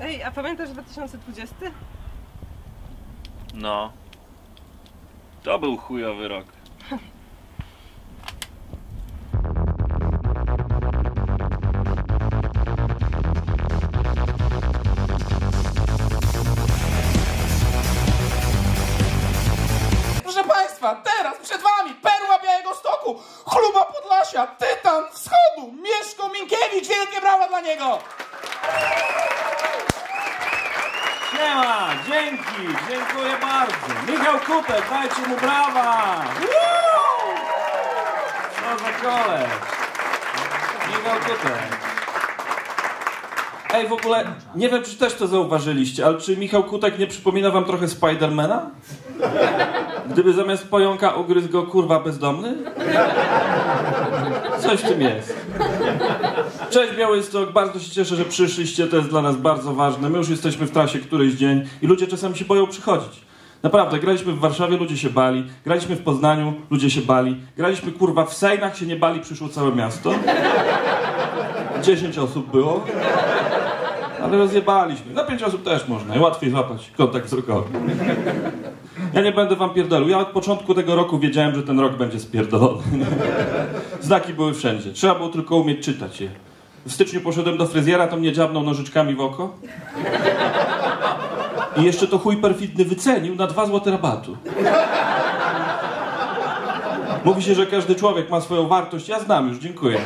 Ej, a pamiętasz 2020? No. To był chujowy rok. Proszę Państwa, teraz przed Wami perła Białegostoku, chluba Podlasia, tytan wschodu, Mieszko Minkiewicz, wielkie brawa dla niego! Siema, dzięki, dziękuję bardzo. Michał Kutek, dajcie mu brawa! Co za koleś. Michał Kutek. Ej, w ogóle, nie wiem, czy też to zauważyliście, ale czy Michał Kutek nie przypomina wam trochę Spidermana? Gdyby zamiast pająka ugryzł go, kurwa, bezdomny? Coś w tym jest. Cześć Białystok, bardzo się cieszę, że przyszliście, to jest dla nas bardzo ważne. My już jesteśmy w trasie któryś dzień i ludzie czasami się boją przychodzić. Naprawdę, graliśmy w Warszawie, ludzie się bali, graliśmy w Poznaniu, ludzie się bali, graliśmy, kurwa, w Sejnach się nie bali, przyszło całe miasto. 10 osób było, ale rozjebaliśmy. Na 5 osób też można i łatwiej złapać kontakt wzrokowy. Ja nie będę wam pierdolił. Ja od początku tego roku wiedziałem, że ten rok będzie spierdolony. Znaki były wszędzie. Trzeba było tylko umieć czytać je. W styczniu poszedłem do fryzjera, to mnie dziabnął nożyczkami w oko. I jeszcze to chuj perfidny wycenił na 2 zł rabatu. Mówi się, że każdy człowiek ma swoją wartość. Ja znam już, dziękuję.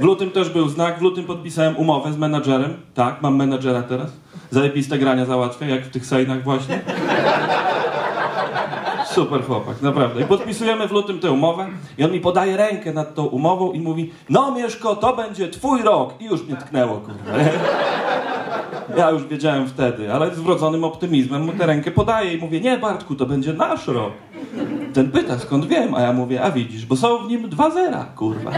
W lutym też był znak. W lutym podpisałem umowę z menadżerem. Tak, mam menadżera teraz. Zajebiste grania załatwia, jak w tych Sejnach właśnie. Super chłopak, naprawdę. I podpisujemy w lutym tę umowę i on mi podaje rękę nad tą umową i mówi: no Mieszko, to będzie twój rok. I już mnie tknęło, kurwa. Ja już wiedziałem wtedy, ale z wrodzonym optymizmem mu tę rękę podaję i mówię: nie Bartku, to będzie nasz rok. Ten pyta, skąd wiem, a ja mówię: a widzisz, bo są w nim 2 zera, kurwa.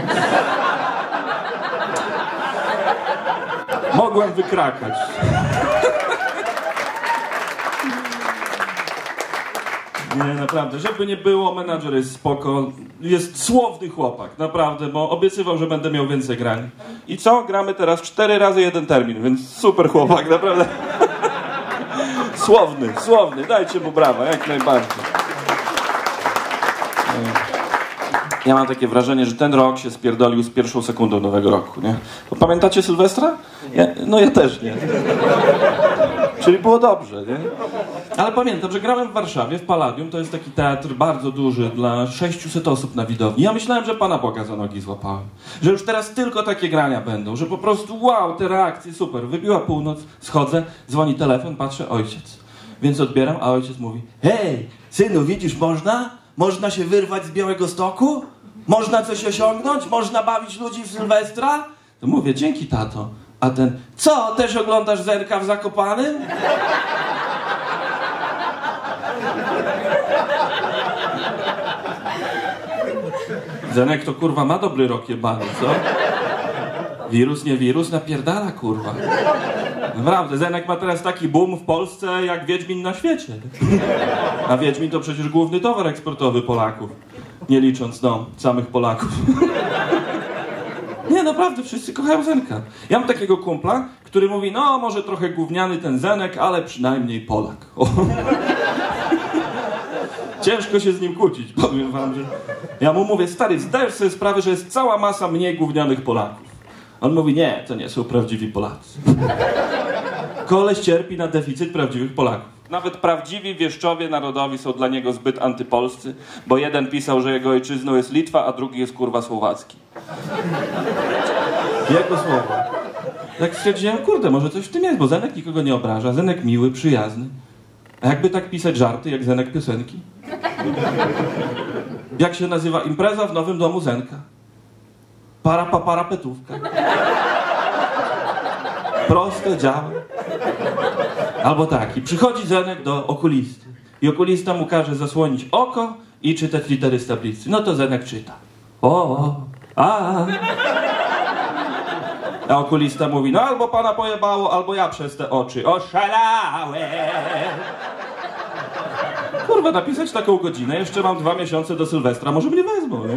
Mogłem wykrakać. Nie, naprawdę, żeby nie było, menadżer jest spoko, jest słowny chłopak, naprawdę, bo obiecywał, że będę miał więcej grań. I co? Gramy teraz 4 razy 1 termin, więc super chłopak, naprawdę. Słowny, słowny, dajcie mu brawa, jak najbardziej. Ja mam takie wrażenie, że ten rok się spierdolił z pierwszą sekundą nowego roku, nie? Bo pamiętacie Sylwestra? Nie. No ja też nie. Czyli było dobrze, nie? Ale pamiętam, że grałem w Warszawie, w Palladium, to jest taki teatr bardzo duży dla 600 osób na widowni. Ja myślałem, że Pana Boga za nogi złapałem. Że już teraz tylko takie grania będą, że po prostu wow, te reakcje, super. Wybiła północ, schodzę, dzwoni telefon, patrzę, ojciec. Więc odbieram, a ojciec mówi: hej, synu, widzisz, można? Można się wyrwać z Białegostoku? Można coś osiągnąć? Można bawić ludzi w Sylwestra? To mówię: dzięki, tato. A ten: co, też oglądasz Zenka w Zakopanym? Zenek to, kurwa, ma dobry rok jebany, co? Wirus, nie wirus, napierdala, kurwa. Naprawdę, Zenek ma teraz taki boom w Polsce jak Wiedźmin na świecie. A Wiedźmin to przecież główny towar eksportowy Polaków. Nie licząc, no, samych Polaków. Nie, naprawdę, wszyscy kochają Zenka. Ja mam takiego kumpla, który mówi: no, może trochę gówniany ten Zenek, ale przynajmniej Polak. O. Ciężko się z nim kłócić, powiem wam, że... Ja mu mówię: stary, zdajesz sobie sprawę, że jest cała masa mniej gównianych Polaków. On mówi: nie, to nie są prawdziwi Polacy. Koleś cierpi na deficyt prawdziwych Polaków. Nawet prawdziwi wieszczowie narodowi są dla niego zbyt antypolscy, bo jeden pisał, że jego ojczyzną jest Litwa, a drugi jest, kurwa, Słowacki. Jego słowa. Tak stwierdziłem: kurde, może coś w tym jest, bo Zenek nikogo nie obraża, Zenek miły, przyjazny. A jakby tak pisać żarty, jak Zenek piosenki? Jak się nazywa impreza w nowym domu Zenka? Parapetówka. Proste działa. Albo tak, i przychodzi Zenek do okulisty i okulista mu każe zasłonić oko i czytać litery z tablicy. No to Zenek czyta: o, a. A okulista mówi: no albo pana pojebało, albo ja przez te oczy oszalałem. Kurwa, napisać taką godzinę, jeszcze mam 2 miesiące do Sylwestra, może mnie wezmą, nie?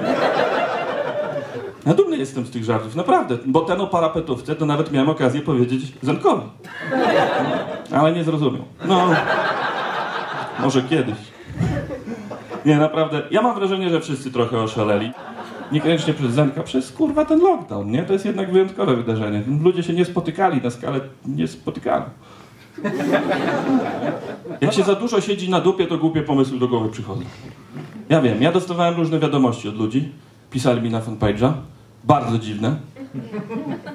Ja dumny jestem z tych żartów, naprawdę, bo ten o parapetówce to nawet miałem okazję powiedzieć Zenkowi. Ale nie zrozumiał. No, może kiedyś. Nie, naprawdę, ja mam wrażenie, że wszyscy trochę oszaleli. Niekoniecznie przez Zenka, przez kurwa ten lockdown, nie? To jest jednak wyjątkowe wydarzenie. Ludzie się nie spotykali na skalę, nie spotykali. Jak się za dużo siedzi na dupie, to głupie pomysły do głowy przychodzą. Ja wiem, ja dostawałem różne wiadomości od ludzi. Pisali mi na fanpage'a. Bardzo dziwne.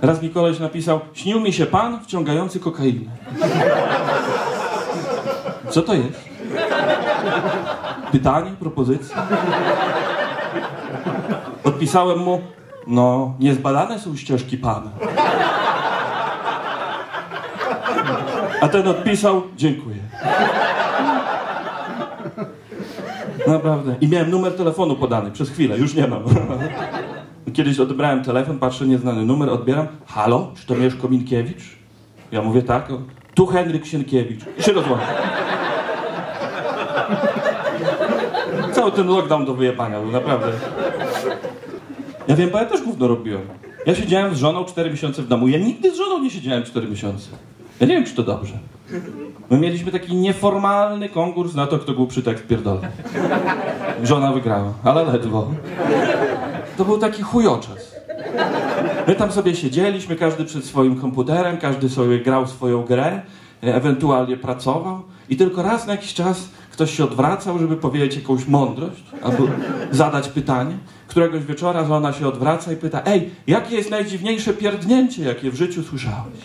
Raz mi koleś napisał: śnił mi się pan wciągający kokainę. Co to jest? Pytanie? Propozycja? Odpisałem mu: no, niezbadane są ścieżki pana. A ten odpisał: dziękuję. Naprawdę. I miałem numer telefonu podany przez chwilę, już nie mam. Kiedyś odebrałem telefon, patrzę, nieznany numer, odbieram: halo, czy to Mieszko Minkiewicz? Ja mówię: tak. Tu Henryk Sienkiewicz. I się rozłączę. Cały ten lockdown do wyjebania był, naprawdę. Ja wiem, bo ja też gówno robiłem. Ja siedziałem z żoną 4 miesiące w domu. Ja nigdy z żoną nie siedziałem 4 miesiące. Ja nie wiem, czy to dobrze. My mieliśmy taki nieformalny konkurs na to, kto był przytek w pierdolę. Żona wygrała, ale ledwo. To był taki chujoczas. My tam sobie siedzieliśmy, każdy przed swoim komputerem, każdy sobie grał swoją grę, ewentualnie pracował i tylko raz na jakiś czas ktoś się odwracał, żeby powiedzieć jakąś mądrość albo zadać pytanie. Któregoś wieczora żona się odwraca i pyta: ej, jakie jest najdziwniejsze pierdnięcie, jakie w życiu słyszałeś?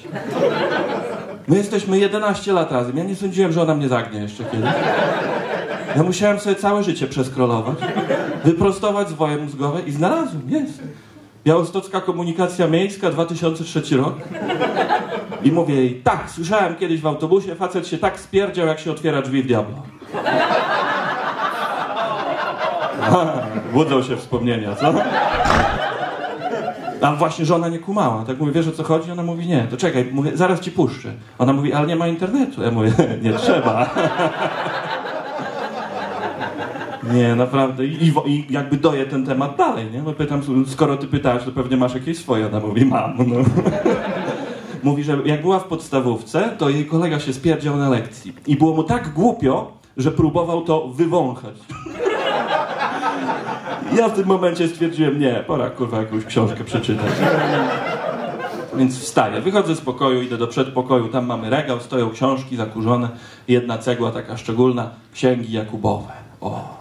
My jesteśmy 11 lat razem. Ja nie sądziłem, że ona mnie zagnie jeszcze kiedyś. Ja musiałem sobie całe życie przeskrolować, wyprostować zwoje mózgowe i znalazłem, jest. Białostocka Komunikacja Miejska, 2003 rok. I mówię jej: tak, słyszałem kiedyś w autobusie, facet się tak spierdział, jak się otwiera drzwi w Diablo. Budzą się wspomnienia, co? A właśnie żona nie kumała. Tak mówię: wiesz, o co chodzi? Ona mówi: nie. To czekaj, mówię, zaraz ci puszczę. Ona mówi: ale nie ma internetu. Ja mówię: nie trzeba. Nie, naprawdę. I jakby doję ten temat dalej, nie? Bo pytam: skoro ty pytasz, to pewnie masz jakieś swoje. Ona mówi: mam. No. Mówi, że jak była w podstawówce, to jej kolega się spierdział na lekcji. I było mu tak głupio, że próbował to wywąchać. Ja w tym momencie stwierdziłem: nie, pora kurwa jakąś książkę przeczytać. Więc wstaję, wychodzę z pokoju, idę do przedpokoju, tam mamy regał, stoją książki zakurzone, jedna cegła taka szczególna, Księgi Jakubowe. O,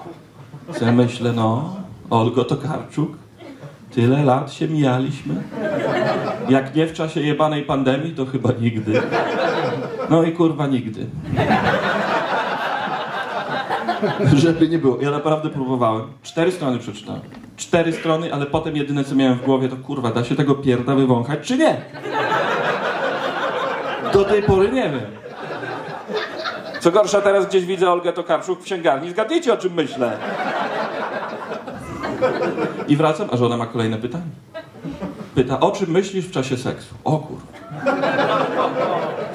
co ja myślę, no, Olgo Tokarczuk, tyle lat się mijaliśmy. Jak nie w czasie jebanej pandemii, to chyba nigdy. No i kurwa nigdy. Żeby nie było. Ja naprawdę próbowałem. 4 strony przeczytałem. 4 strony, ale potem jedyne, co miałem w głowie, to: kurwa, da się tego pierda wywąchać, czy nie? Do tej pory nie wiem. Co gorsza, teraz gdzieś widzę Olgę Tokarczuk w księgarni. Zgadnijcie, o czym myślę. I wracam, a żona ma kolejne pytanie. Pyta: o czym myślisz w czasie seksu? O kurwa.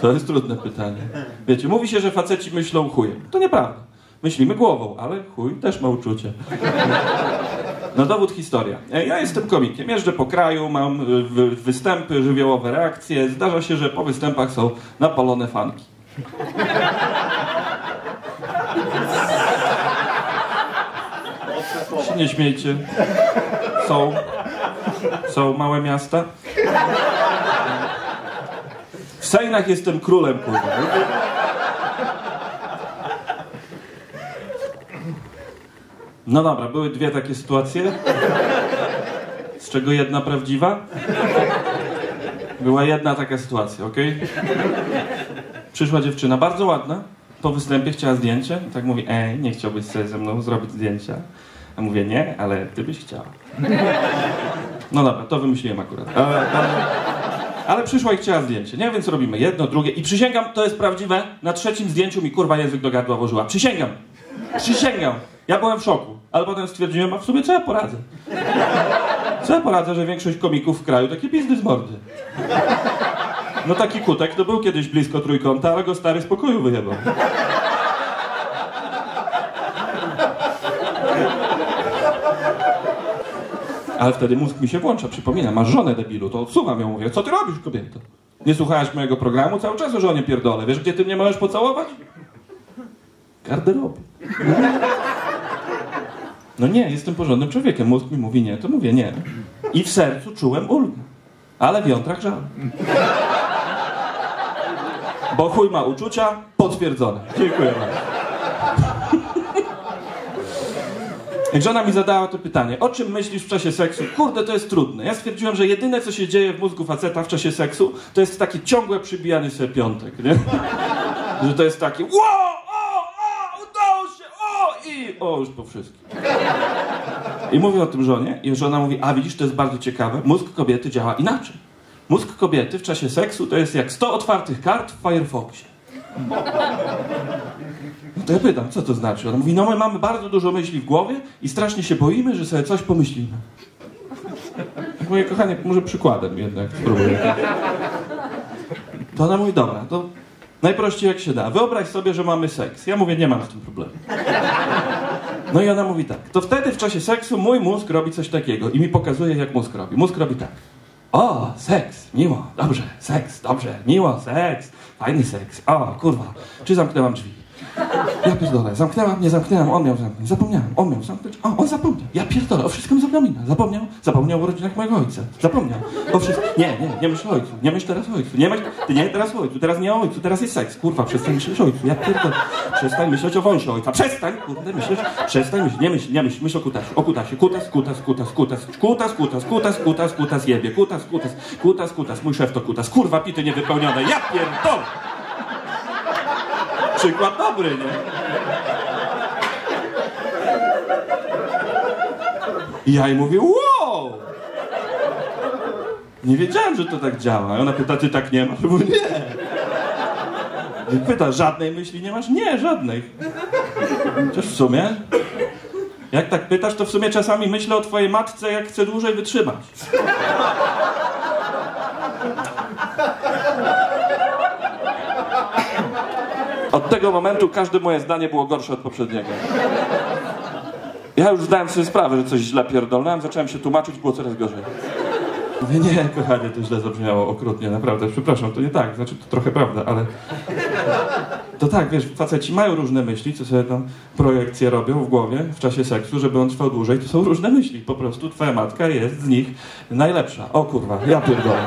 To jest trudne pytanie. Wiecie, mówi się, że faceci myślą chujem. To nieprawda. Myślimy głową, ale chuj też ma uczucie. No dowód historia. Ja jestem komikiem, jeżdżę po kraju, mam występy, żywiołowe reakcje. Zdarza się, że po występach są napalone fanki. Się nie śmiejcie. Są małe miasta. W Sejnach jestem królem, kurwa. No dobra, były 2 takie sytuacje, z czego jedna prawdziwa. Była jedna taka sytuacja, okej? Przyszła dziewczyna, bardzo ładna, po występie chciała zdjęcie. Tak mówi: ej, nie chciałbyś sobie ze mną zrobić zdjęcia? A mówię: nie, ale ty byś chciała. No dobra, to wymyśliłem akurat. Ale przyszła i chciała zdjęcie, nie? Więc robimy jedno, drugie i przysięgam, to jest prawdziwe, na 3. zdjęciu mi kurwa język do gardła włożyła. Przysięgam! Przysięgam! Ja byłem w szoku, ale potem stwierdziłem: a w sumie co ja poradzę? Co ja poradzę, że większość komików w kraju takie pizdy z mordy. No taki Kutek to był kiedyś blisko trójkąta, ale go stary z pokoju wyjebał. Ale wtedy mózg mi się włącza, przypomina, masz żonę, debilu, to odsuwam ją, mówię, co ty robisz, kobieto? Nie słuchałaś mojego programu, cały czas o żonie pierdolę, wiesz, gdzie ty mnie możesz pocałować? Garderobie. No nie, jestem porządnym człowiekiem, mózg mi mówi nie, to mówię nie. I w sercu czułem ulgę, ale w jądrach żal. Bo chuj ma uczucia, potwierdzone. Dziękuję bardzo. Jak żona mi zadała to pytanie, o czym myślisz w czasie seksu? Kurde, to jest trudne. Ja stwierdziłem, że jedyne, co się dzieje w mózgu faceta w czasie seksu, to jest taki ciągłe przybijanie sobie piątek, nie? Że to jest taki udało się, już po wszystkim. I mówię o tym żonie i żona mówi, a widzisz, to jest bardzo ciekawe, mózg kobiety działa inaczej. Mózg kobiety w czasie seksu to jest jak 100 otwartych kart w Firefoxie. No to ja pytam, co to znaczy? Ona mówi, no my mamy bardzo dużo myśli w głowie i strasznie się boimy, że sobie coś pomyślimy. Ja mówię, kochanie, może przykładem jednak spróbuję. To ona mówi, dobra, to najprościej jak się da. Wyobraź sobie, że mamy seks. Ja mówię, nie mam z tym problemu. No i ona mówi tak, to wtedy w czasie seksu mój mózg robi coś takiego i mi pokazuje, jak mózg robi. Mózg robi tak. O, seks, miło, dobrze, seks, dobrze, miło, seks, fajny seks, o, kurwa, czy zamknęłam drzwi? Ja pierdolę, zamknęłam, nie zamknęłam, on miał zamknąć, zapomniałem, on miał zamknąć, o, on zapomniał, ja pierdolę, o wszystkim zapomina, zapomniał o rodzinach mojego ojca, zapomniał, o wszystkim, nie myśl o ojcu, nie myśl teraz o ojcu, teraz nie o ojcu, teraz jest seks, kurwa, przestań myśleć o ojcu, ja pierdolę, przestań myśleć o wąsie ojca, przestań, kurde, myślisz, przestań myśleć, nie myśl, myśl o kutasie, kutas, jebie, kutas, mój szef to kutas, kurwa, pity niewypełnione, ja pierdolę. Przykład dobry, nie? I ja jej mówię, wow! Nie wiedziałem, że to tak działa. I ona pyta, ty tak nie masz? Mówię, nie. I pyta, żadnej myśli nie masz? Nie, żadnej. Chociaż w sumie, jak tak pytasz, to w sumie czasami myślę o twojej matce, jak chcę dłużej wytrzymać. Od tego momentu każde moje zdanie było gorsze od poprzedniego. Ja już zdałem sobie sprawę, że coś źle pierdolnąłem, zacząłem się tłumaczyć, było coraz gorzej. Mówię, nie, kochanie, to źle zabrzmiało, okrutnie, naprawdę, przepraszam, to nie tak, znaczy to trochę prawda, ale... To tak, wiesz, faceci mają różne myśli, co sobie tam projekcje robią w głowie w czasie seksu, żeby on trwał dłużej, to są różne myśli, po prostu twoja matka jest z nich najlepsza. O kurwa, ja pierdolę.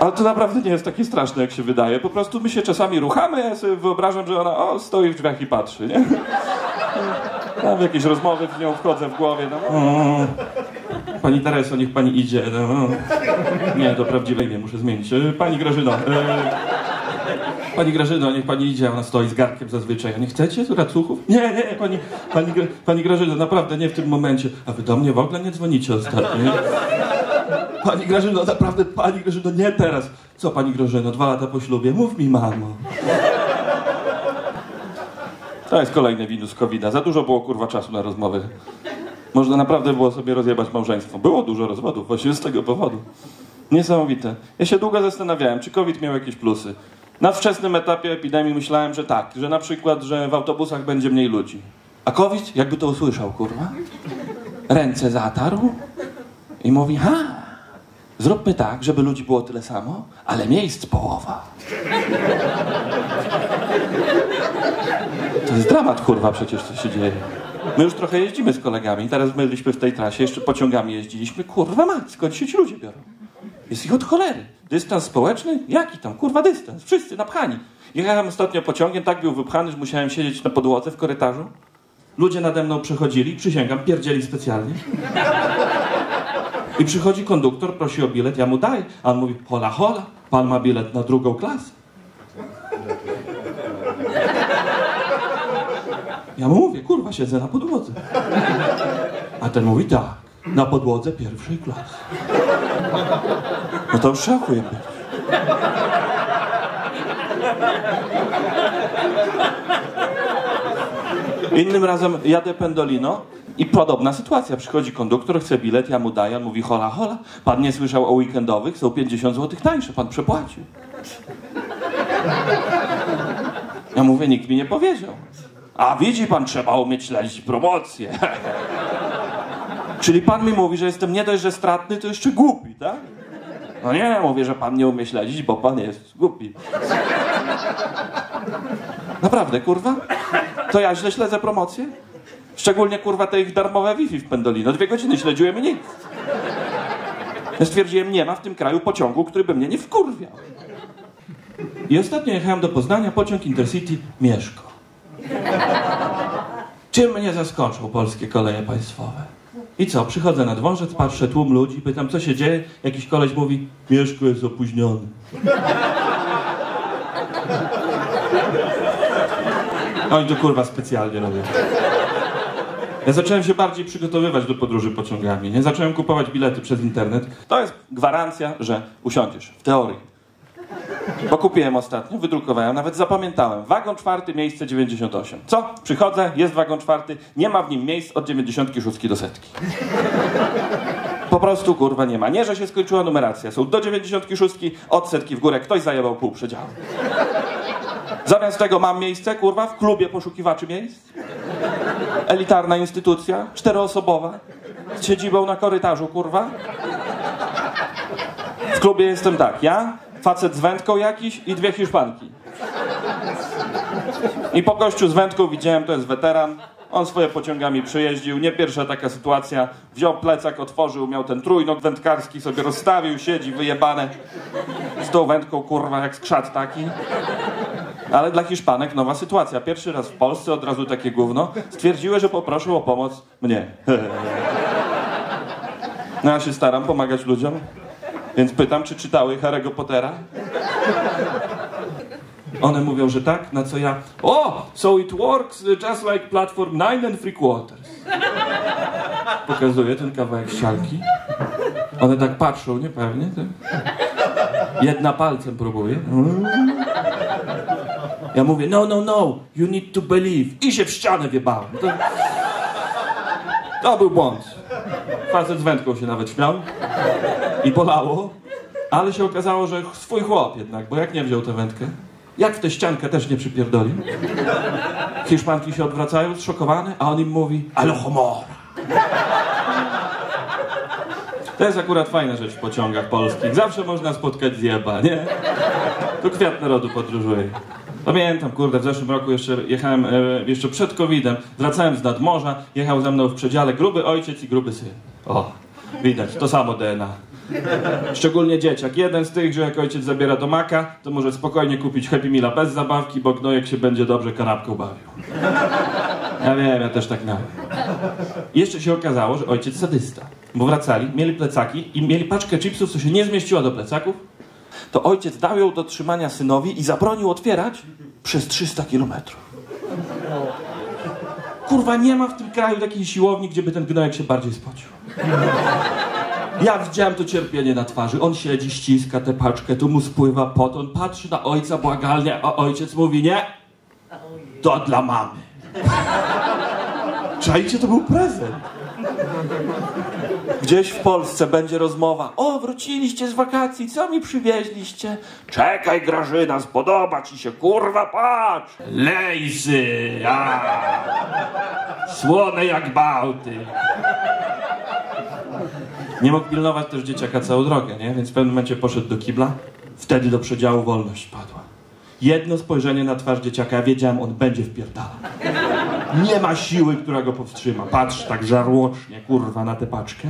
Ale to naprawdę nie jest takie straszne, jak się wydaje. Po prostu my się czasami ruchamy, ja sobie wyobrażam, że ona stoi w drzwiach i patrzy, nie? Tam w jakieś rozmowy w nią wchodzę w głowie, Pani Tereso, niech pani idzie, Nie, to prawdziwe imię muszę zmienić. Pani Grażyno. Pani Grażyno, niech pani idzie, ona stoi z garnkiem zazwyczaj. A nie chcecie tu racuchów? Nie, pani Grażyno, naprawdę nie w tym momencie. A wy do mnie w ogóle nie dzwonicie ostatnio, nie? Pani Grażyno, naprawdę, pani Grażyno, nie teraz. Co, pani Grażyno, 2 lata po ślubie? Mów mi, mamo. To jest kolejny winus COVID-a. Za dużo było, kurwa, czasu na rozmowy. Można naprawdę było sobie rozjebać małżeństwo. Było dużo rozwodów właśnie z tego powodu. Niesamowite. Ja się długo zastanawiałem, czy COVID miał jakieś plusy. Na wczesnym etapie epidemii myślałem, że tak, że na przykład, że w autobusach będzie mniej ludzi. A COVID jakby to usłyszał, kurwa. Ręce zatarł i mówi, zróbmy tak, żeby ludzi było tyle samo, ale miejsc połowa. To jest dramat, kurwa, przecież co się dzieje. My już trochę jeździmy z kolegami, teraz byliśmy w tej trasie, jeszcze pociągami jeździliśmy. Kurwa mać, skąd się ci ludzie biorą? Jest ich od cholery. Dystans społeczny? Jaki tam, kurwa, dystans? Wszyscy napchani. Jechałem ostatnio pociągiem, tak był wypchany, że musiałem siedzieć na podłodze w korytarzu. Ludzie nade mną przechodzili, przysięgam, pierdzieli specjalnie. I przychodzi konduktor, prosi o bilet, ja mu daję. A on mówi, hola, hola, pan ma bilet na 2. klasę. Ja mu mówię, kurwa, siedzę na podłodze. A ten mówi, tak, na podłodze 1. klasy. No to już szokuje mnie. Innym razem jadę Pendolino i podobna sytuacja. Przychodzi konduktor, chce bilet, ja mu daję, on mówi hola, hola. Pan nie słyszał o weekendowych, są 50 zł tańsze, pan przepłacił. Ja mówię, nikt mi nie powiedział. A widzi pan, trzeba umieć śledzić promocję. Czyli pan mi mówi, że jestem nie dość, że stratny, to jeszcze głupi, tak? No nie, mówię, że pan nie umie śledzić, bo pan jest głupi. Naprawdę, kurwa? To ja źle śledzę promocję? Szczególnie, kurwa, te ich darmowe Wi-Fi w Pendolino. 2 godziny śledziłem i nic. Ja stwierdziłem, nie ma w tym kraju pociągu, który by mnie nie wkurwiał. I ostatnio jechałem do Poznania, pociąg Intercity Mieszko. Czym mnie zaskoczył polskie koleje państwowe? I co, przychodzę na dworzec, patrzę, tłum ludzi, pytam, co się dzieje? Jakiś koleś mówi, Mieszko jest opóźniony. Oni to kurwa specjalnie robią. Ja zacząłem się bardziej przygotowywać do podróży pociągami, nie? Zacząłem kupować bilety przez internet. To jest gwarancja, że usiądziesz, w teorii. Bo kupiłem ostatnio, wydrukowałem, nawet zapamiętałem. Wagon 4, miejsce 98. Co? Przychodzę, jest wagon 4, nie ma w nim miejsc od 96 do 100. Po prostu kurwa nie ma. Nie, że się skończyła numeracja. Są do 96, od 100 w górę. Ktoś zajebał pół przedziału. Zamiast tego mam miejsce, kurwa, w klubie poszukiwaczy miejsc. Elitarna instytucja, 4-osobowa, z siedzibą na korytarzu, kurwa. W klubie jestem tak, ja... Facet z wędką jakiś i 2 Hiszpanki. I po gościu z wędką widziałem, to jest weteran. On swoje pociągami przejeździł, nie pierwsza taka sytuacja. Wziął plecak, otworzył, miał ten trójnok wędkarski, sobie rozstawił, siedzi wyjebane. Z tą wędką, kurwa, jak skrzat taki. Ale dla Hiszpanek nowa sytuacja. Pierwszy raz w Polsce, od razu takie gówno. Stwierdziły, że poprosił o pomoc mnie. No ja się staram pomagać ludziom. Więc pytam, czy czytały Harry'ego Pottera? One mówią, że tak, na co ja... So it works just like platform 9 3/4. Pokazuję ten kawałek ścianki. One tak patrzą, nie? Pewnie. Jedna palcem próbuje. Ja mówię, no, you need to believe. I się w ścianę wjebałem. To był błąd. Facet z wędką się nawet śmiał. I bolało, ale się okazało, że swój chłop jednak, bo jak nie wziął tę wędkę, jak w tę ściankę też nie przypierdolił. Hiszpanki się odwracają, zszokowane, a on im mówi alohomora. To jest akurat fajna rzecz w pociągach polskich. Zawsze można spotkać zjeba, nie? To kwiat narodu podróżuje. Pamiętam, kurde, w zeszłym roku jeszcze jechałem, jeszcze przed COVID-em, wracałem z nadmorza, jechał ze mną w przedziale gruby ojciec i gruby syn. O, widać, to samo DNA. Szczególnie dzieciak. Jeden z tych, że jak ojciec zabiera do Maka, to może spokojnie kupić Happy Meala bez zabawki, bo gnojek się będzie dobrze kanapką bawił. Ja wiem, ja też tak miałem. Jeszcze się okazało, że ojciec sadysta, bo wracali, mieli plecaki i mieli paczkę chipsów, co się nie zmieściła do plecaków, to ojciec dał ją do trzymania synowi i zabronił otwierać przez 300 kilometrów. Kurwa, nie ma w tym kraju takiej siłowni, gdzie by ten gnojek się bardziej spocił. Ja widziałem to cierpienie na twarzy. On siedzi, ściska tę paczkę, tu mu spływa pot, on patrzy na ojca błagalnie, a ojciec mówi nie, to dla mamy. Czajcie, to był prezent. Gdzieś w Polsce będzie rozmowa. O, wróciliście z wakacji, co mi przywieźliście? Czekaj, Grażyna, spodoba ci się, kurwa, patrz! Lejsy! Słone jak bałty. Nie mógł pilnować też dzieciaka całą drogę, nie? Więc w pewnym momencie poszedł do kibla. Wtedy do przedziału wolność padła. Jedno spojrzenie na twarz dzieciaka, ja wiedziałem, on będzie wpierdalał. Nie ma siły, która go powstrzyma. Patrz tak żarłocznie, kurwa, na tę paczkę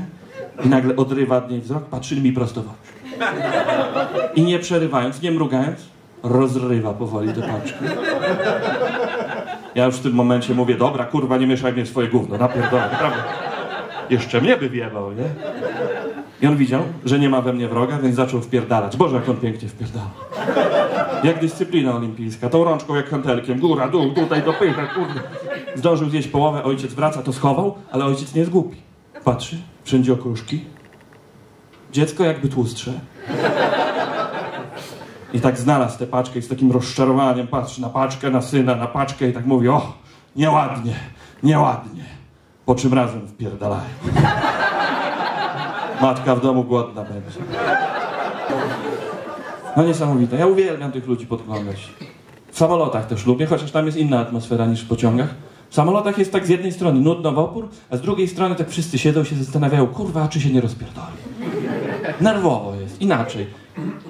i nagle odrywa od niej wzrok, patrzy mi prosto w oczy. I nie przerywając, nie mrugając, rozrywa powoli tę paczkę. Ja już w tym momencie mówię, dobra, kurwa, nie mieszaj mnie w swoje gówno, napierdolę, prawda? Jeszcze mnie by wiewał, nie? I on widział, że nie ma we mnie wroga, więc zaczął wpierdalać. Boże, jak on pięknie wpierdalał. Jak dyscyplina olimpijska, tą rączką jak hantelkiem, góra, dół, tutaj dopycha, kurde. Zdążył zjeść połowę, ojciec wraca, to schował, ale ojciec nie jest głupi. Patrzy, wszędzie okruszki. Dziecko jakby tłustsze. I tak znalazł tę paczkę i z takim rozczarowaniem patrzy na paczkę, na syna, na paczkę i tak mówi, o, nieładnie, nieładnie. Po czym razem wpierdalają. Matka w domu głodna będzie. No niesamowite. Ja uwielbiam tych ludzi podglądać. W samolotach też lubię, chociaż tam jest inna atmosfera niż w pociągach. W samolotach jest tak z jednej strony nudno w opór, a z drugiej strony tak wszyscy siedzą, się zastanawiają, kurwa, czy się nie rozpierdoli. Nerwowo jest, inaczej.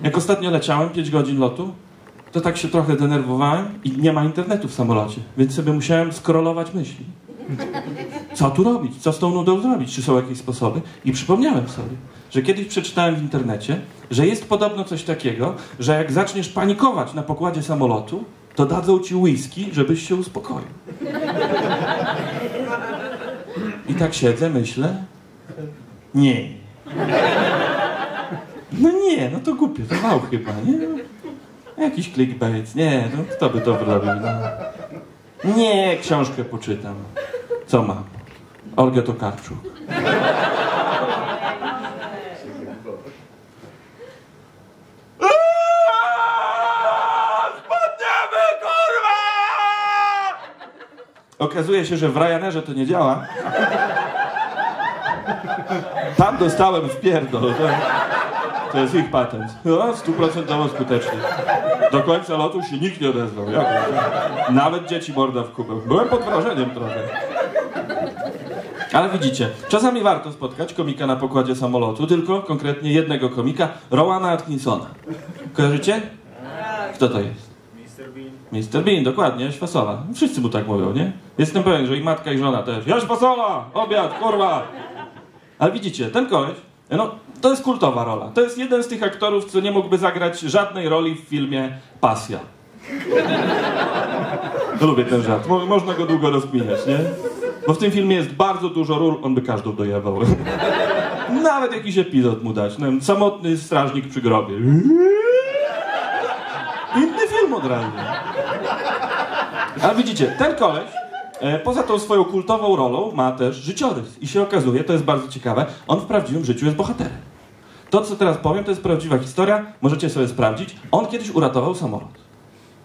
Jak ostatnio leciałem, 5 godzin lotu, to tak się trochę denerwowałem i nie ma internetu w samolocie, więc sobie musiałem scrollować myśli. Co tu robić? Co z tą nudą zrobić? Czy są jakieś sposoby? I przypomniałem sobie, że kiedyś przeczytałem w internecie, że jest podobno coś takiego, że jak zaczniesz panikować na pokładzie samolotu, to dadzą ci whisky, żebyś się uspokoił. I tak siedzę, myślę, nie. No nie, no to głupie, to mał chyba, nie? No, jakiś clickbait, nie, no kto by to robił? No. Nie, książkę poczytam. Co mam? Olgę Tokarczuk. Okazuje się, że w Ryanairze to nie działa. Tam dostałem wpierdol. To jest ich patent. No, 100% skuteczny. Do końca lotu się nikt nie odezwał. Jak? Nawet dzieci morda w kubę. Byłem pod wrażeniem trochę. Ale widzicie, czasami warto spotkać komika na pokładzie samolotu, tylko konkretnie jednego komika, Rowana Atkinsona. Kojarzycie? Kto to jest? Mr Bean, dokładnie, Jaś Fasola. Wszyscy mu tak mówią, nie? Jestem pewien, że i matka, i żona też. Jaś Fasola! Obiad, kurwa! Ale widzicie, ten koleś, no, to jest kultowa rola. To jest jeden z tych aktorów, co nie mógłby zagrać żadnej roli w filmie Pasja. Lubię ten żart. Można go długo rozkminiać, nie? Bo w tym filmie jest bardzo dużo ról, on by każdą dojebał. Nawet jakiś epizod mu dać. No, samotny strażnik przy grobie. Inny film od razu. Ale widzicie, ten koleś, poza tą swoją kultową rolą, ma też życiorys. I się okazuje, to jest bardzo ciekawe, on w prawdziwym życiu jest bohaterem. To, co teraz powiem, to jest prawdziwa historia, możecie sobie sprawdzić. On kiedyś uratował samolot.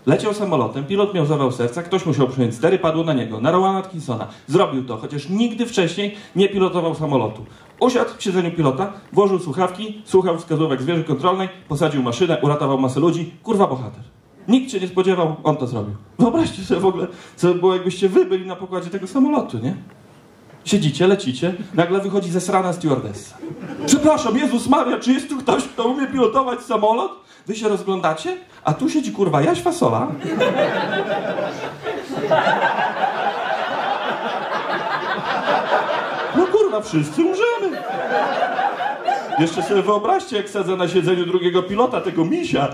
Leciał samolotem, pilot miał zawał serca, ktoś musiał przyjąć stery, padło na niego, na Rowana Atkinsona. Zrobił to, chociaż nigdy wcześniej nie pilotował samolotu. Usiadł w siedzeniu pilota, włożył słuchawki, słuchał wskazówek zwierzy kontrolnej, posadził maszynę, uratował masę ludzi. Kurwa bohater. Nikt się nie spodziewał, on to zrobił. Wyobraźcie sobie w ogóle, co by było, jakbyście wy byli na pokładzie tego samolotu, nie? Siedzicie, lecicie, nagle wychodzi zesrana stewardessa. Przepraszam, Jezus Maria, czy jest tu ktoś, kto umie pilotować samolot? Wy się rozglądacie, a tu siedzi kurwa Jaś Fasola. No kurwa, wszyscy umrzemy. Jeszcze sobie wyobraźcie, jak sadza na siedzeniu drugiego pilota, tego misia.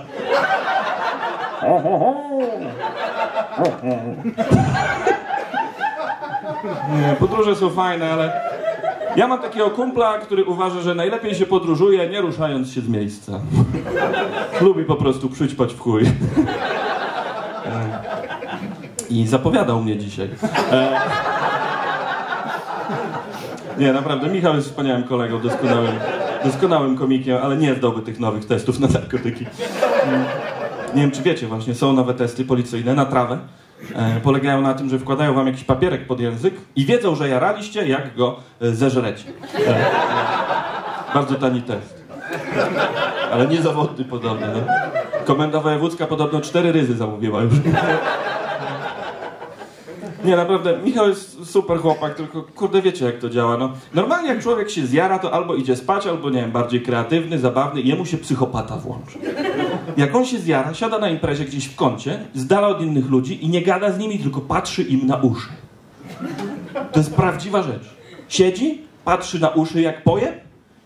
Nie, podróże są fajne, ale ja mam takiego kumpla, który uważa, że najlepiej się podróżuje, nie ruszając się z miejsca. Lubi po prostu przyćpać w chuj. I zapowiadał mnie dzisiaj. Nie, naprawdę, Michał jest wspaniałym kolegą, doskonałym komikiem, ale nie zdałby tych nowych testów na narkotyki. Nie wiem, czy wiecie właśnie, są nowe testy policyjne na trawę. Polegają na tym, że wkładają wam jakiś papierek pod język i wiedzą, że jaraliście, jak go zeżrecie. Bardzo tani test. Ale niezawodny podobny. No. Komenda wojewódzka podobno 4 ryzy zamówiła już. Nie, naprawdę, Michał jest super chłopak, tylko kurde wiecie jak to działa, no. Normalnie jak człowiek się zjara, to albo idzie spać, albo nie wiem, bardziej kreatywny, zabawny i jemu się psychopata włączy. Jak on się zjara, siada na imprezie gdzieś w kącie, z dala od innych ludzi i nie gada z nimi, tylko patrzy im na uszy. To jest prawdziwa rzecz. Siedzi, patrzy na uszy jak pojeb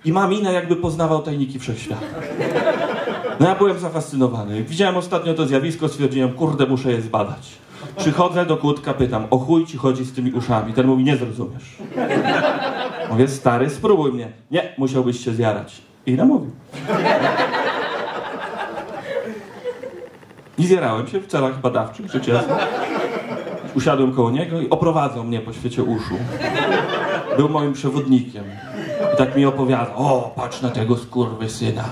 i ma minę jakby poznawał tajniki wszechświata. No ja byłem zafascynowany. Jak widziałem ostatnio to zjawisko, stwierdziłem, kurde, muszę je zbadać. Przychodzę do Kutka, pytam, o chuj ci chodzi z tymi uszami? Ten mówi, nie zrozumiesz. Mówię, stary, spróbuj mnie. Nie, musiałbyś się zjarać. I namówił. I zjarałem się w celach badawczych, rzecz jasna. Usiadłem koło niego i oprowadzał mnie po świecie uszu. Był moim przewodnikiem. I tak mi opowiadał, o, patrz na tego skurwysyna.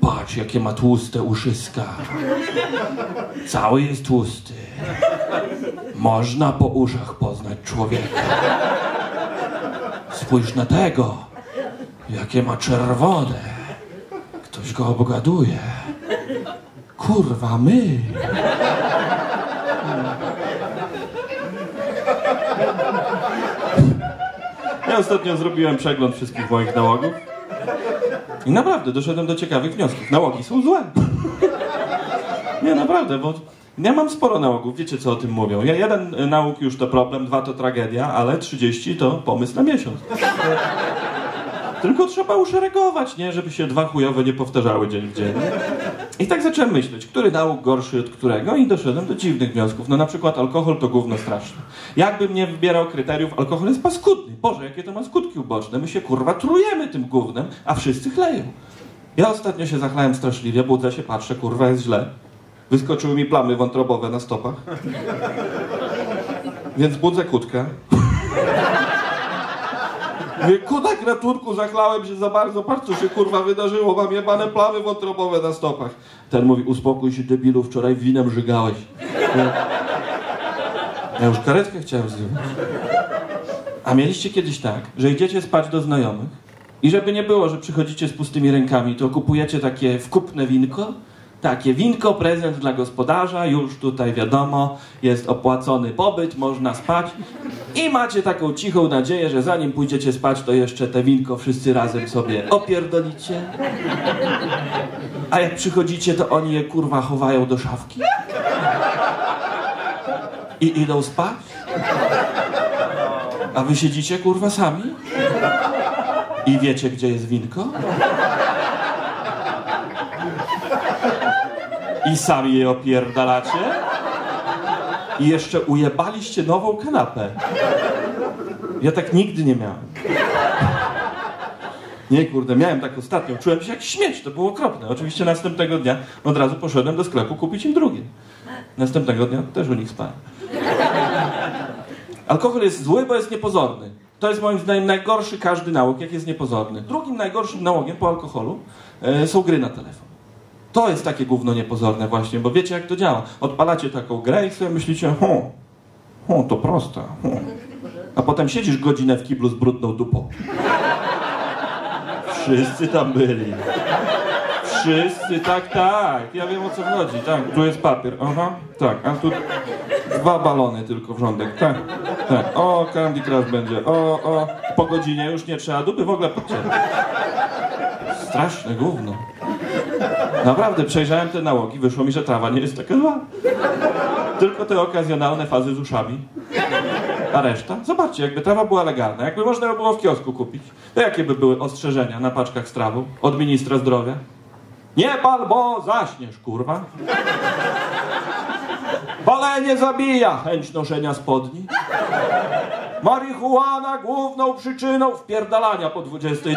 Patrz, jakie ma tłuste uszyska. Cały jest tłusty. Można po uszach poznać człowieka. Spójrz na tego, jakie ma czerwone. Ktoś go obgaduje. Kurwa, my. Ja ostatnio zrobiłem przegląd wszystkich moich nałogów i naprawdę doszedłem do ciekawych wniosków. Nałogi są złe. Nie, naprawdę, bo ja mam sporo nałogów, wiecie co o tym mówią. Ja, 1 nałóg już to problem, 2 to tragedia, ale 30 to pomysł na miesiąc. Tylko trzeba uszeregować, nie? Żeby się 2 chujowe nie powtarzały dzień w dzień. I tak zacząłem myśleć, który nałóg gorszy od którego i doszedłem do dziwnych wniosków. No na przykład alkohol to gówno straszne. Jakbym nie wybierał kryteriów, alkohol jest paskudny. Boże, jakie to ma skutki uboczne. My się kurwa trujemy tym gównem, a wszyscy chleją. Ja ostatnio się zachlałem straszliwie, budzę się, patrzę, kurwa jest źle. Wyskoczyły mi plamy wątrobowe na stopach. Więc budzę Kutkę. Mówię, Kutek, ratunku, zachlałem się za bardzo, patrz co się kurwa wydarzyło, mam jebane plamy wątrobowe na stopach. Ten mówi, uspokój się debilu, wczoraj winem żygałeś. Ja już karetkę chciałem wzywać. A mieliście kiedyś tak, że idziecie spać do znajomych i żeby nie było, że przychodzicie z pustymi rękami, to kupujecie takie wkupne winko, takie winko, prezent dla gospodarza, już tutaj wiadomo, jest opłacony pobyt, można spać i macie taką cichą nadzieję, że zanim pójdziecie spać, to jeszcze te winko wszyscy razem sobie opierdolicie. A jak przychodzicie, to oni je kurwa chowają do szafki i idą spać. A wy siedzicie kurwa sami i wiecie, gdzie jest winko? I sami je opierdalacie? I jeszcze ujebaliście nową kanapę. Ja tak nigdy nie miałem. Nie kurde, miałem tak ostatnio. Czułem się jak śmieć, to było okropne. Oczywiście następnego dnia od razu poszedłem do sklepu kupić im drugie. Następnego dnia też u nich spałem. Alkohol jest zły, bo jest niepozorny. To jest moim zdaniem najgorszy każdy nałóg, jak jest niepozorny. Drugim najgorszym nałogiem po alkoholu są gry na telefon. To jest takie gówno niepozorne właśnie, bo wiecie jak to działa. Odpalacie taką grę i sobie myślicie, to proste. A potem siedzisz godzinę w kiblu z brudną dupą. Wszyscy tam byli. Wszyscy, tak. Ja wiem o co chodzi. Tak, tu jest papier, tak. A tu 2 balony tylko w rządek, tak. O, Candy Crush będzie, po godzinie już nie trzeba dupy w ogóle podciąć. Straszne gówno. Naprawdę, przejrzałem te nałogi, wyszło mi, że trawa nie jest taka zła. Tylko te okazjonalne fazy z uszami. A reszta? Zobaczcie, jakby trawa była legalna, jakby można ją było w kiosku kupić, to jakie by były ostrzeżenia na paczkach z trawą od ministra zdrowia? Nie pal, bo zaśniesz, kurwa. Palenie zabija, chęć noszenia spodni. Marihuana główną przyczyną wpierdalania po 23.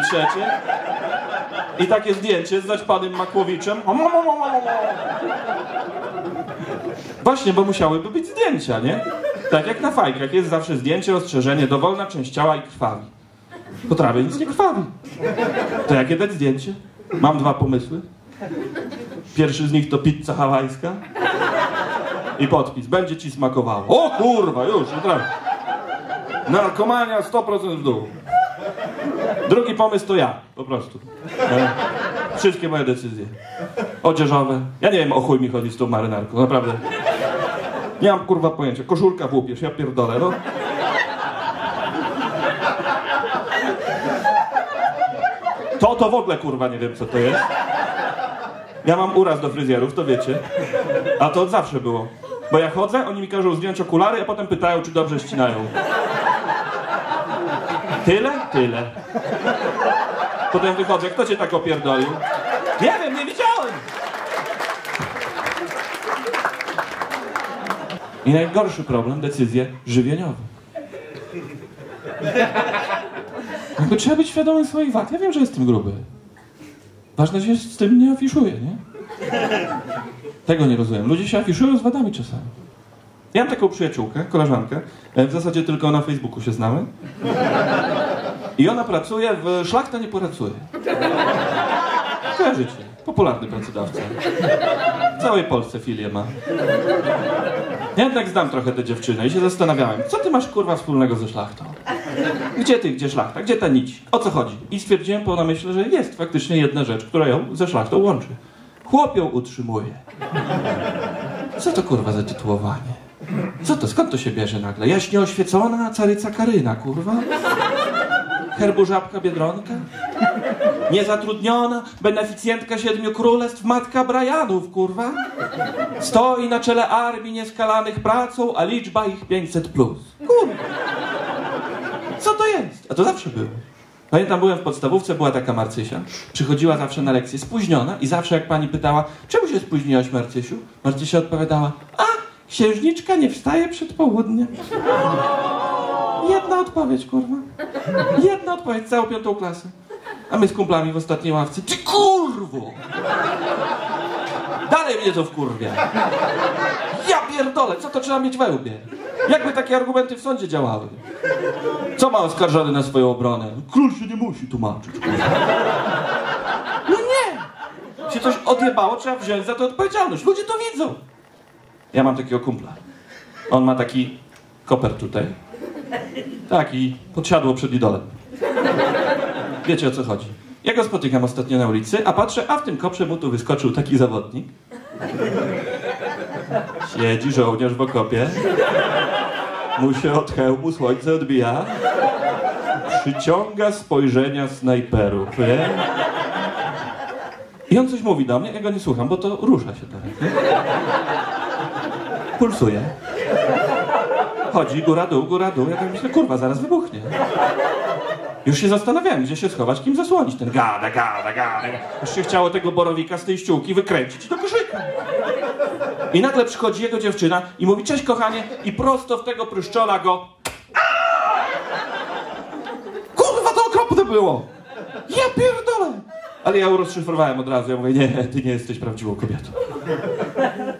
I takie zdjęcie z zaćpanym Makłowiczem. Właśnie, bo musiałyby być zdjęcia, nie? Tak jak na fajkach jest zawsze zdjęcie, ostrzeżenie, dowolna część ciała i krwawi. Po trawie nic nie krwawi. To jakie dać zdjęcie? Mam 2 pomysły. Pierwszy z nich to pizza hawajska. I podpis. Będzie ci smakowało. O kurwa, już, od razu. Narkomania 100% w dół. Drugi pomysł to ja, po prostu. Wszystkie moje decyzje. Odzieżowe. Ja nie wiem, o chuj mi chodzi z tą marynarką, naprawdę. Nie mam kurwa pojęcia. Koszulka w łupież, ja pierdolę, no. To w ogóle kurwa nie wiem, co to jest. Ja mam uraz do fryzjerów, to wiecie. A to od zawsze było. Bo ja chodzę, oni mi każą zdjąć okulary, a potem pytają, czy dobrze ścinają. Tyle. Potem wychodzę, kto cię tak opierdolił? Nie wiem, nie widziałem! I najgorszy problem, decyzje żywieniowe. Jakby trzeba być świadomym swoich wad. Ja wiem, że jestem gruby. Ważne, że z tym nie afiszuję, nie? Tego nie rozumiem. Ludzie się afiszują z wadami czasami. Ja mam taką przyjaciółkę, koleżankę. W zasadzie tylko na Facebooku się znamy. I ona pracuje w Szlachta nie pracuje. Kojarzycie. Popularny pracodawca. W całej Polsce filię ma. Ja jednak znam trochę tę dziewczynę i się zastanawiałem, co ty masz kurwa wspólnego ze Szlachtą? Gdzie Szlachta? Gdzie ta nić? O co chodzi? I stwierdziłem po namyśle, że jest faktycznie jedna rzecz, która ją ze Szlachtą łączy. Chłop ją utrzymuje. Co to kurwa za tytułowanie? Skąd to się bierze nagle? Jaśnie oświecona, caryca Karyna, kurwa? herbu Żabka Biedronka? Niezatrudniona, beneficjentka 7 królestw, matka Brianów, kurwa. Stoi na czele armii nieskalanych pracą, a liczba ich 500+. Kurwa. Co to jest? A to zawsze było. Pamiętam, byłem w podstawówce, była taka Marcysia. Przychodziła zawsze na lekcję spóźniona i zawsze jak pani pytała, czemu się spóźniłaś, Marcysiu? Marcysia odpowiadała, a księżniczka nie wstaje przed południem. Jedna odpowiedź, kurwa. Jedna odpowiedź, całą 5. klasę. A my z kumplami w ostatniej ławce, ty kurwo! Dalej mnie to wkurwia. Ja pierdolę, co to trzeba mieć we łbie? Jakby takie argumenty w sądzie działały? Co ma oskarżony na swoją obronę? Król się nie musi tłumaczyć. No nie! Się coś odjebało, trzeba wziąć za to odpowiedzialność. Ludzie to widzą. Ja mam takiego kumpla. On ma taki koper tutaj. Taki podsiadło przed idolem. Wiecie, o co chodzi. Ja go spotykam ostatnio na ulicy, a patrzę, a w tym koprze mu tu wyskoczył taki zawodnik. Siedzi żołnierz w okopie. Mu się od hełmu słońce odbija. Przyciąga spojrzenia snajperów. Nie? I on coś mówi do mnie, ja go nie słucham, bo to rusza się teraz. Nie? Pulsuje. Chodzi góra, dół, ja tak myślę, kurwa, zaraz wybuchnie. Już się zastanawiałem, gdzie się schować, kim zasłonić. Ten gada. Już się chciało tego borowika z tej ściółki wykręcić do koszyka. I nagle przychodzi jego dziewczyna i mówi, cześć kochanie, i prosto w tego pryszczola go... Aaaa! Kurwa, to okropne było! Ja pierdolę! Ale ja rozszyfrowałem od razu, ja mówię, nie, ty nie jesteś prawdziwą kobietą.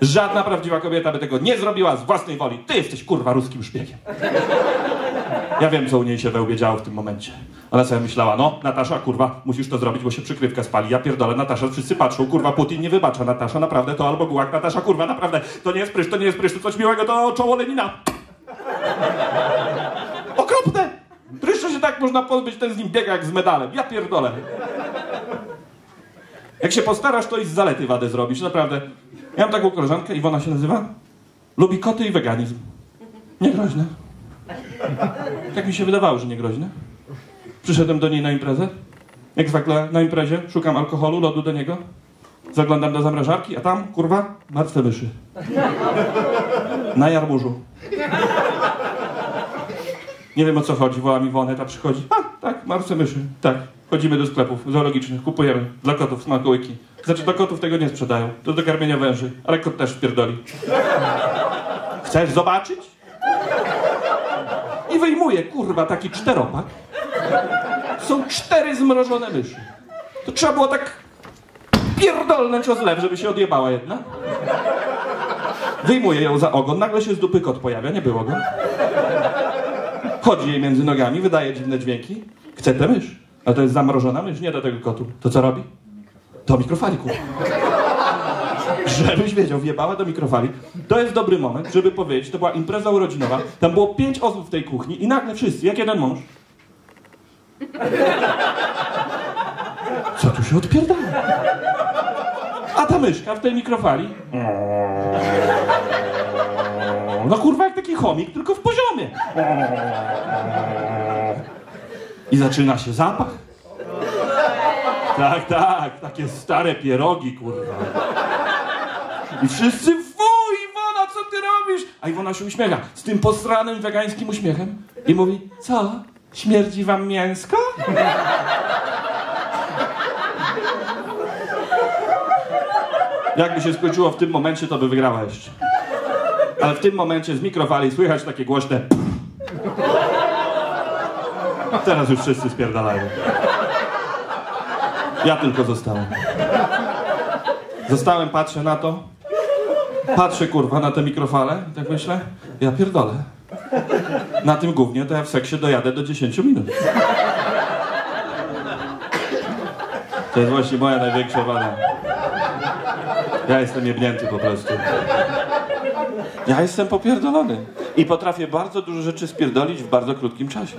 Żadna prawdziwa kobieta by tego nie zrobiła z własnej woli. Ty jesteś, kurwa, ruskim szpiegiem. Ja wiem, co u niej się we łbie działo w tym momencie. Ona sobie myślała, no, Natasza, kurwa, musisz to zrobić, bo się przykrywka spali. Ja pierdolę, Natasza, wszyscy patrzą, kurwa, Putin nie wybacza, Natasza, naprawdę, to albo gułak, Natasza, kurwa, naprawdę, to nie jest prysz, to coś miłego, to czoło Lenina. Okropne! Pryszcza się tak można pozbyć, ten z nim biega jak z medalem. Ja pierdolę. Jak się postarasz, to i z zalety wadę zrobisz, naprawdę. Ja mam taką koleżankę, Iwona się nazywa, lubi koty i weganizm. Niegroźne. Tak mi się wydawało, że niegroźne. Przyszedłem do niej na imprezę. Jak zwykle na imprezie szukam alkoholu, lodu do niego. Zaglądam do zamrażarki, a tam, kurwa, martwe myszy. Na jarmużu. Nie wiem, o co chodzi, woła mi Iwonę, ta przychodzi. A, tak, martwe myszy, tak. Chodzimy do sklepów zoologicznych, kupujemy dla kotów smakołyki. Znaczy, do kotów tego nie sprzedają, to do karmienia węży, ale kot też wpierdoli. Chcesz zobaczyć? I wyjmuję, kurwa, taki czteropak. Są 4 zmrożone myszy. To trzeba było tak pierdolnąć o zlew, żeby się odjebała jedna. Wyjmuję ją za ogon, nagle się z dupy kot pojawia, nie było go. Chodzi jej między nogami, wydaje dziwne dźwięki. Chce tę mysz, ale to jest zamrożona mysz, nie do tego kotu. To co robi? Do mikrofali, kurwa. Żebyś wiedział, wjebała do mikrofali. To jest dobry moment, żeby powiedzieć, to była impreza urodzinowa, tam było 5 osób w tej kuchni i nagle wszyscy, jak jeden mąż. Co tu się odpierdala? A ta myszka w tej mikrofali. No kurwa, jak taki chomik, tylko w poziomie. I zaczyna się zapach. Tak, takie stare pierogi, kurwa. I wszyscy, fuj, Iwona, co ty robisz? A Iwona się uśmiecha z tym posranym wegańskim uśmiechem i mówi, co? Śmierdzi wam mięsko? Jakby się skończyło w tym momencie, to by wygrała jeszcze. Ale w tym momencie z mikrofali słychać takie głośne pff. Teraz już wszyscy spierdalają. Ja tylko zostałem. Zostałem, patrzę na to. Patrzę, kurwa, na te mikrofale. I tak myślę, ja pierdolę. Na tym gównie to ja w seksie dojadę do 10 minut. To jest właśnie moja największa wada. Ja jestem jebnięty po prostu. Ja jestem popierdolony. I potrafię bardzo dużo rzeczy spierdolić w bardzo krótkim czasie.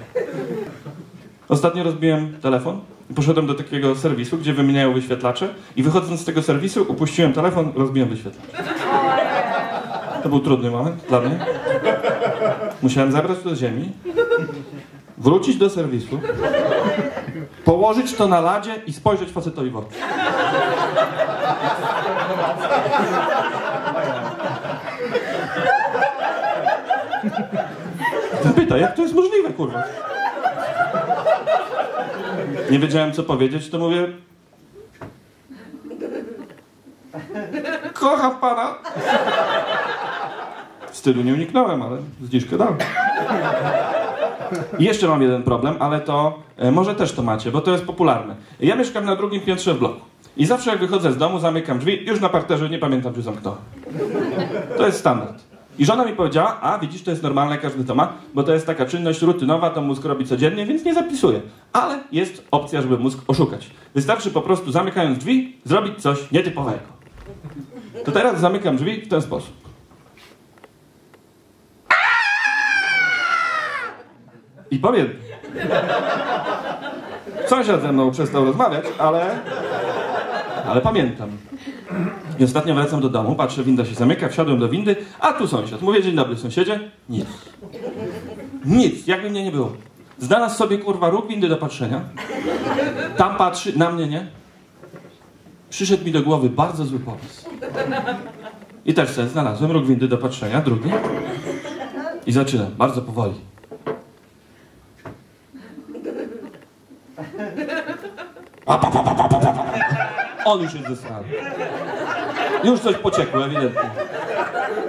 Ostatnio rozbiłem telefon. Poszedłem do takiego serwisu, gdzie wymieniają wyświetlacze i wychodząc z tego serwisu upuściłem telefon, rozbiłem wyświetlacz. To był trudny moment dla mnie. Musiałem zabrać to z ziemi. wrócić do serwisu, położyć to na ladzie i spojrzeć facetowi w oczy. Pyta, jak to jest możliwe, kurwa? Nie wiedziałem, co powiedzieć, to mówię... Kocham pana! Wstydu nie uniknąłem, ale zniżkę dałem. I jeszcze mam jeden problem, ale to może też to macie, bo to jest popularne. Ja mieszkam na drugim piętrze w bloku. I zawsze jak wychodzę z domu, zamykam drzwi, już na parterze nie pamiętam, czy zamknąłem. To jest standard. I żona mi powiedziała, a widzisz, to jest normalne, każdy to ma, bo to jest taka czynność rutynowa, to mózg robi codziennie, więc nie zapisuje. Ale jest opcja, żeby mózg oszukać. Wystarczy po prostu, zamykając drzwi, zrobić coś nietypowego. To teraz zamykam drzwi w ten sposób. I powiem. Sąsiad ze mną przestał rozmawiać, ale pamiętam. I ostatnio wracam do domu, patrzę, winda się zamyka, wsiadłem do windy, a tu sąsiad. Mówię, dzień dobry, sąsiedzie. Nic. Nic, jakby mnie nie było. Znalazł sobie, kurwa, róg windy do patrzenia. Tam patrzy, na mnie nie. Przyszedł mi do głowy bardzo zły pomysł. I też sobie znalazłem róg windy do patrzenia, drugi. I zaczynam, bardzo powoli. On już jest zesrany. Już coś pociekło, ewidentnie.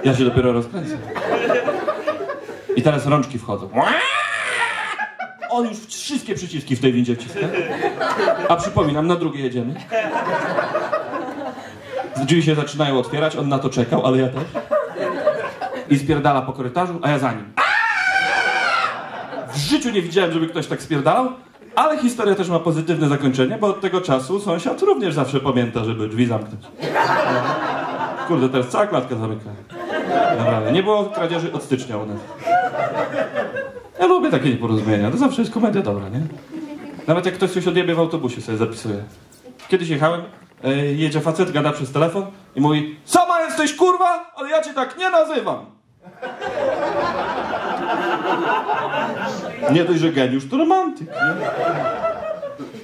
Ja się dopiero rozkręcę. I teraz rączki wchodzą. On już wszystkie przyciski w tej windzie wciska. A przypominam, na drugie jedziemy. Drzwi się zaczynają otwierać, on na to czekał, ale ja też. I spierdala po korytarzu, a ja za nim. W życiu nie widziałem, żeby ktoś tak spierdalał. Ale historia też ma pozytywne zakończenie, bo od tego czasu sąsiad również zawsze pamięta, żeby drzwi zamknąć. Kurde, teraz cała klatka zamyka. Naprawdę. Nie było kradzieży od stycznia u nas. Ja lubię takie nieporozumienia, to zawsze jest komedia dobra, nie? Nawet jak ktoś coś odjebie w autobusie, sobie zapisuje. Kiedyś jechałem, jedzie facet, gada przez telefon i mówi: sama jesteś, kurwa, ale ja cię tak nie nazywam. Nie dość, że geniusz, to romantyk.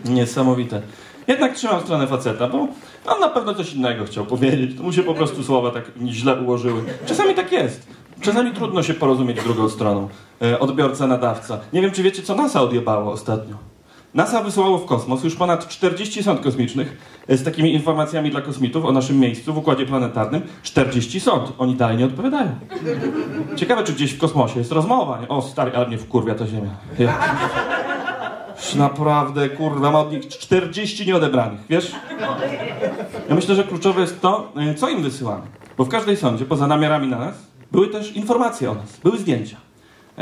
Nie? Niesamowite. Jednak trzymam stronę faceta, bo on na pewno coś innego chciał powiedzieć. To mu się po prostu słowa tak źle ułożyły. Czasami tak jest. Czasami trudno się porozumieć z drugą stroną. Odbiorca, nadawca. Nie wiem, czy wiecie, co NASA odjebało ostatnio. NASA wysyłało w kosmos już ponad 40 sond kosmicznych z takimi informacjami dla kosmitów o naszym miejscu w Układzie Planetarnym. 40 sond. Oni dalej nie odpowiadają. Ciekawe, czy gdzieś w kosmosie jest rozmowa. O, stary, ale mnie wkurwia ta Ziemia. Naprawdę, kurwa, ma od nich 40 nieodebranych, wiesz? Ja myślę, że kluczowe jest to, co im wysyłamy. Bo w każdej sondzie, poza namiarami na nas, były też informacje o nas. Były zdjęcia.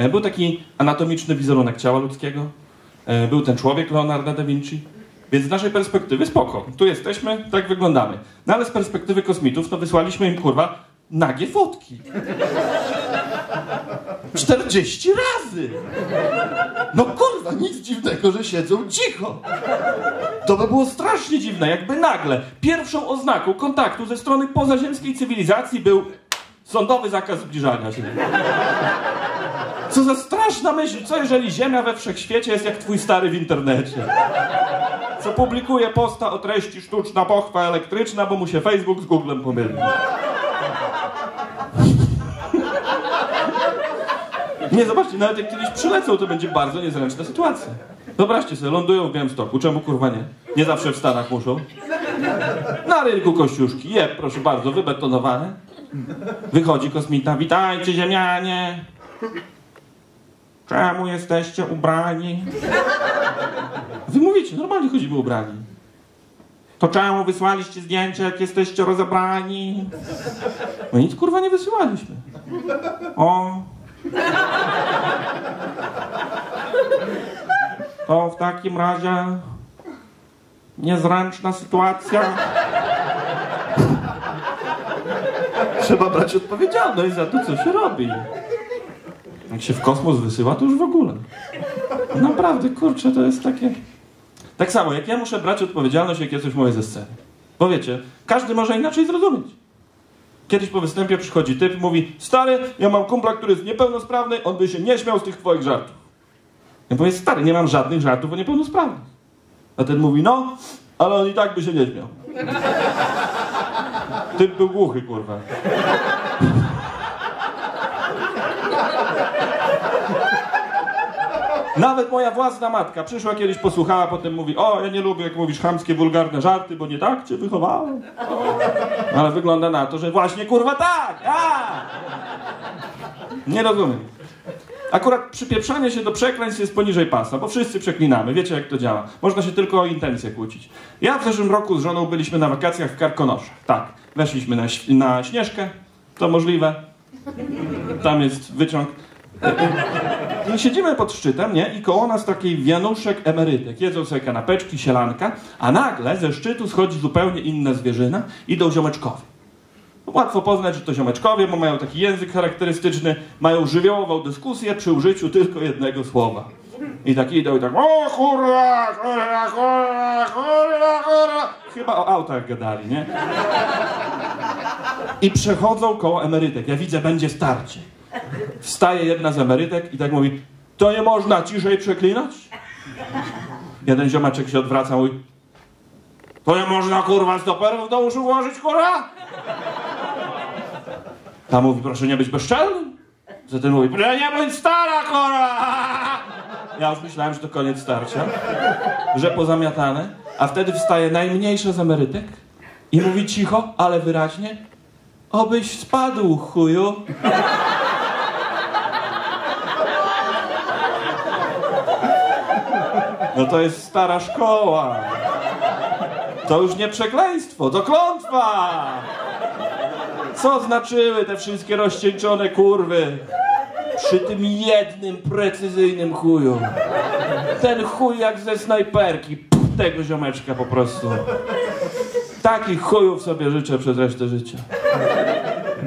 Był taki anatomiczny wizerunek ciała ludzkiego. Był ten człowiek Leonarda da Vinci. Więc z naszej perspektywy spoko. Tu jesteśmy, tak wyglądamy. No ale z perspektywy kosmitów to wysłaliśmy im, kurwa, nagie fotki. 40 razy! No kurwa, nic dziwnego, że siedzą cicho. To by było strasznie dziwne, jakby nagle pierwszą oznaką kontaktu ze strony pozaziemskiej cywilizacji był sądowy zakaz zbliżania się. Co za straszna myśl, co jeżeli Ziemia we wszechświecie jest jak twój stary w internecie? Co publikuje posta o treści sztuczna pochwa elektryczna, bo mu się Facebook z Googlem pomylił. Nie, zobaczcie, nawet jak kiedyś przylecą, to będzie bardzo niezręczna sytuacja. Wyobraźcie sobie, lądują w Białymstoku, czemu kurwa nie? Nie zawsze w Stanach muszą. Na rynku kościuszki, proszę bardzo, wybetonowane. Wychodzi kosmita, witajcie ziemianie. Czemu jesteście ubrani? Wy mówicie, normalnie chodzimy ubrani. To czemu wysłaliście zdjęcia, jak jesteście rozebrani? No nic, kurwa, nie wysyłaliśmy. O! To w takim razie niezręczna sytuacja. Trzeba brać odpowiedzialność za to, co się robi. Jak się w kosmos wysyła, to już w ogóle. Naprawdę, kurczę, to jest takie... Tak samo, jak ja muszę brać odpowiedzialność, jak ja coś mówię ze sceny. Bo wiecie, każdy może inaczej zrozumieć. Kiedyś po występie przychodzi typ i mówi: stary, ja mam kumpla, który jest niepełnosprawny, on by się nie śmiał z tych twoich żartów. Ja mówię, stary, nie mam żadnych żartów o niepełnosprawnych. A ten mówi, no, ale on i tak by się nie śmiał. Typ był głuchy, kurwa. Nawet moja własna matka przyszła kiedyś, posłuchała, potem mówi, o, ja nie lubię, jak mówisz chamskie, wulgarne żarty, bo nie tak cię wychowałem. Ale wygląda na to, że właśnie, kurwa, tak! Nie rozumiem. Akurat przypieprzanie się do przekleństw jest poniżej pasa, bo wszyscy przeklinamy, wiecie jak to działa. Można się tylko o intencje kłócić. Ja w zeszłym roku z żoną byliśmy na wakacjach w Karkonoszach. Tak, weszliśmy na Śnieżkę, to możliwe. Tam jest wyciąg. I siedzimy pod szczytem, nie? I koło nas taki wianuszek emerytek. Jedzą sobie kanapeczki, sielanka, a nagle ze szczytu schodzi zupełnie inna zwierzyna. Idą ziomeczkowie. Łatwo poznać, że to ziomeczkowie, bo mają taki język charakterystyczny, mają żywiołową dyskusję przy użyciu tylko jednego słowa. I tak idą i tak o kurwa, kurwa, kurwa, kurwa, kurwa. Chyba o autach gadali, nie? I przechodzą koło emerytek. Ja widzę, będzie starcie. Wstaje jedna z emerytek i tak mówi, to nie można ciszej przeklinać? Jeden ziomaczek się odwraca, mówi, to nie można, kurwa, stoperów do uszu włożyć, kurwa? Ta mówi, proszę nie być bezczelnym. Zatem mówi, nie bądź stara, kurwa! Ja już myślałem, że to koniec starcia, że pozamiatane, a wtedy wstaje najmniejsza z emerytek i mówi cicho, ale wyraźnie, obyś spadł, chuju. No to jest stara szkoła. To już nie przekleństwo, to klątwa. Co znaczyły te wszystkie rozcieńczone kurwy przy tym jednym precyzyjnym chuju? Ten chuj jak ze snajperki, tego ziomeczka po prostu. Takich chujów sobie życzę przez resztę życia.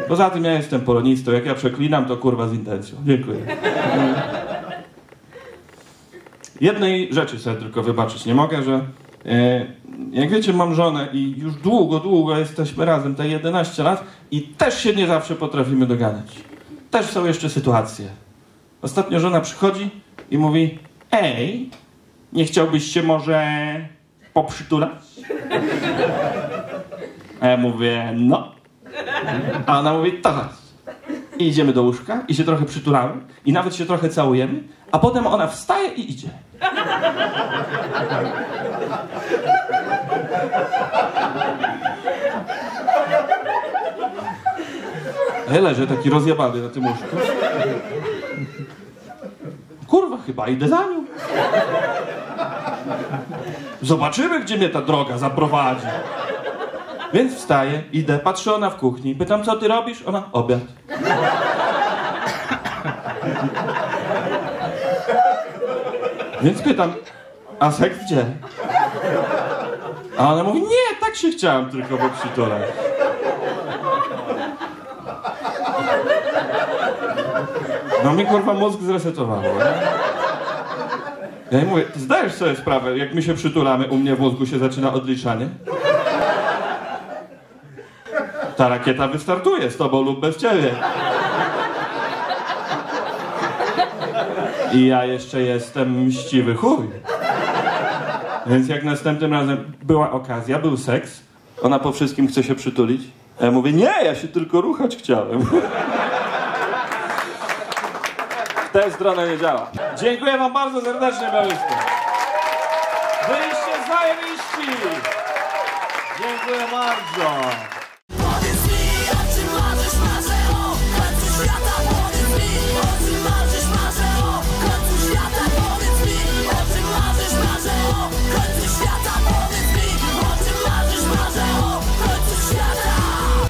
Poza tym ja jestem polonistą, jak ja przeklinam, to kurwa z intencją. Dziękuję. Jednej rzeczy sobie tylko wybaczyć nie mogę, że jak wiecie, mam żonę i już długo jesteśmy razem, te 11 lat i też się nie zawsze potrafimy dogadać. Też są jeszcze sytuacje. Ostatnio żona przychodzi i mówi, ej, nie chciałbyś się może poprzytulać? A ja mówię, no. A ona mówi, to chodź. I idziemy do łóżka i się trochę przytulamy i nawet się trochę całujemy, a potem ona wstaje i idzie. Ja leżę taki rozjebany na tym łóżku. Kurwa, chyba idę za nią. Zobaczymy, gdzie mnie ta droga zaprowadzi. Więc wstaję, idę, patrzę, ona w kuchni. Pytam, co ty robisz? Ona, obiad. Więc pytam, a seks gdzie? A ona mówi, nie, tak się chciałam tylko poprzytulać. No mi kurwa mózg zresetowało. Ja jej mówię, ty zdajesz sobie sprawę, jak my się przytulamy, u mnie w mózgu się zaczyna odliczanie? Ta rakieta wystartuje z tobą lub bez ciebie. I ja jeszcze jestem mściwy chuj. Więc jak następnym razem była okazja, był seks, ona po wszystkim chce się przytulić, a ja mówię, nie, ja się tylko ruchać chciałem. W tę stronę nie działa. Dziękuję wam bardzo serdecznie, Białystok. Byliście zajebiści. Dziękuję bardzo.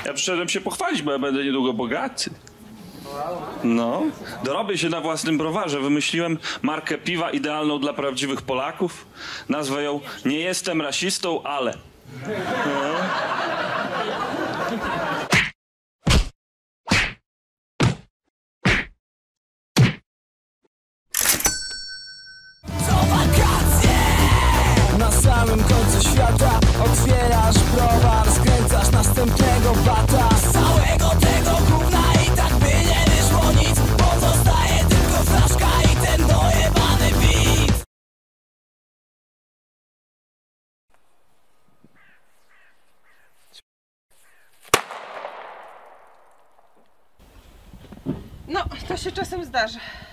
Ja przyszedłem się pochwalić, bo ja będę niedługo bogaty. No, dorobię się na własnym browarze. Wymyśliłem markę piwa idealną dla prawdziwych Polaków. Nazwę ją Nie jestem rasistą, ale... Na samym końcu świata otwierasz browar, skręcasz następnego bata. Z całego tego gówna i tak by nie wyszło nic, pozostaje tylko flaszka i ten dojebany pij. No, to się czasem zdarza.